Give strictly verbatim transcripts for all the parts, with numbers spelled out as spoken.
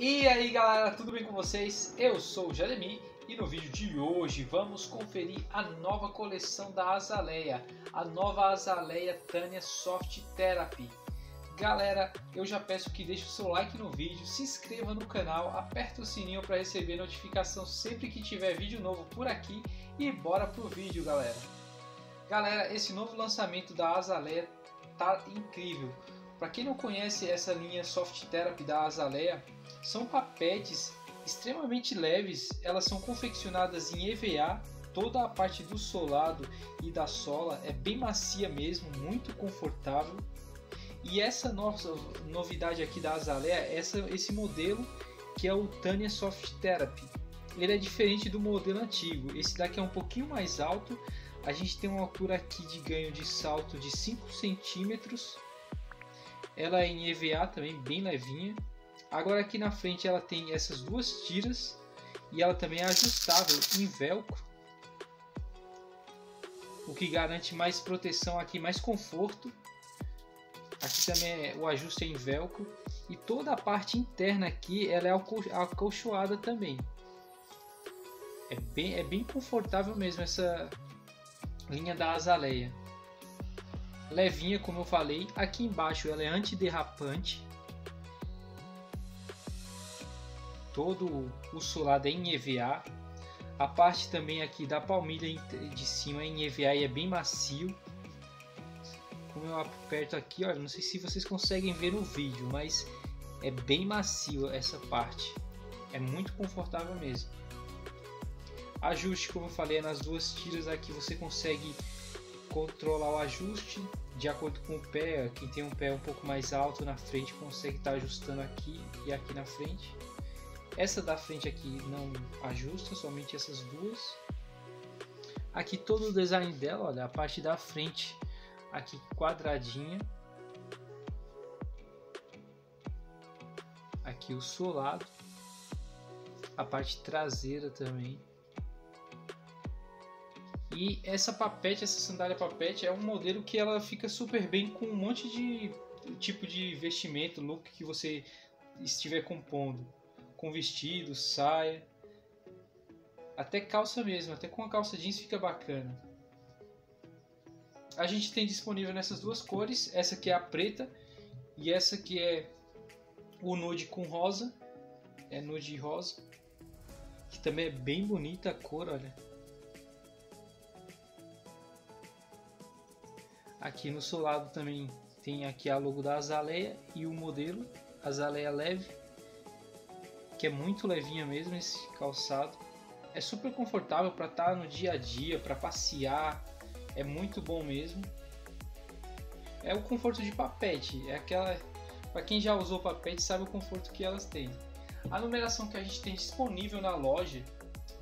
E aí galera, tudo bem com vocês? Eu sou o Jademir e no vídeo de hoje vamos conferir a nova coleção da Azaleia, a nova Azaleia Tânia Soft Therapy. Galera, eu já peço que deixe o seu like no vídeo, se inscreva no canal, aperta o sininho para receber notificação sempre que tiver vídeo novo por aqui e bora pro vídeo, galera. Galera, esse novo lançamento da Azaleia tá incrível. Para quem não conhece essa linha Soft Therapy da Azaleia, são papetes extremamente leves, elas são confeccionadas em EVA, toda a parte do solado e da sola é bem macia mesmo, muito confortável. E essa nossa novidade aqui da Azaleia, essa, esse modelo que é o Tânia Soft Therapy, ele é diferente do modelo antigo. Esse daqui é um pouquinho mais alto, a gente tem uma altura aqui de ganho de salto de cinco centímetros, ela é em EVA também, bem levinha. Agora aqui na frente ela tem essas duas tiras e ela também é ajustável em velcro, o que garante mais proteção aqui, mais conforto. Aqui também o ajuste é em velcro e toda a parte interna aqui ela é acolchoada também. É bem, é bem confortável mesmo essa linha da Azaleia. Levinha, como eu falei. Aqui embaixo ela é antiderrapante. Todo o solado é em EVA. A parte também aqui da palmilha de cima é em EVA e é bem macio. Eu aperto aqui, olha, não sei se vocês conseguem ver no vídeo, mas é bem macio essa parte, é muito confortável mesmo. Ajuste, como eu falei, é nas duas tiras aqui, você consegue controlar o ajuste de acordo com o pé. Quem tem um pé um pouco mais alto na frente consegue estar ajustando aqui e aqui na frente. Essa da frente aqui não ajusta, somente essas duas. Aqui todo o design dela, olha, a parte da frente aqui quadradinha, aqui o solado, a parte traseira também. E essa papete, essa sandália papete é um modelo que ela fica super bem com um monte de tipo de vestimento, look que você estiver compondo, com vestido, saia, até calça mesmo, até com a calça jeans fica bacana. A gente tem disponível nessas duas cores, essa que é a preta e essa que é o nude com rosa, é nude rosa, que também é bem bonita a cor, olha. Aqui no solado também tem aqui a logo da Azaleia e o modelo Azaleia leve, que é muito levinha mesmo esse calçado. É super confortável para estar no dia a dia, para passear. É muito bom mesmo. É o conforto de papete. É aquela. Para quem já usou papete sabe o conforto que elas têm. A numeração que a gente tem disponível na loja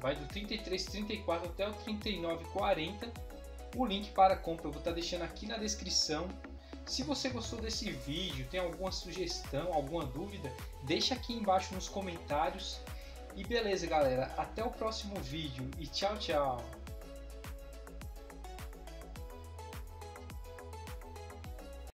vai do trinta e três, trinta e quatro até o trinta e nove, quarenta. O link para a compra eu vou estar deixando aqui na descrição. Se você gostou desse vídeo, tem alguma sugestão, alguma dúvida, deixa aqui embaixo nos comentários. E beleza, galera. Até o próximo vídeo e tchau, tchau.